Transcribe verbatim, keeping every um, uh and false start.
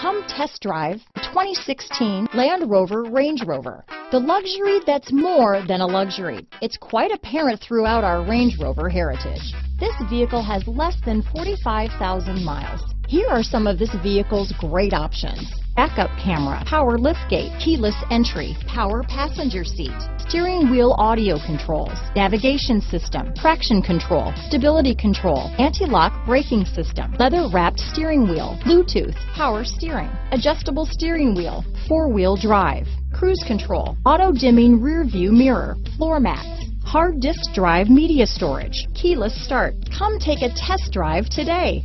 Come test drive twenty sixteen Land Rover Range Rover. The luxury that's more than a luxury. It's quite apparent throughout our Range Rover heritage. This vehicle has less than forty-five thousand miles. Here are some of this vehicle's great options. Backup camera, power liftgate, keyless entry, power passenger seat, steering wheel audio controls, navigation system, traction control, stability control, anti-lock braking system, leather-wrapped steering wheel, Bluetooth, power steering, adjustable steering wheel, four-wheel drive, cruise control, auto-dimming rear view mirror, floor mats, hard disk drive media storage, keyless start. Come take a test drive today.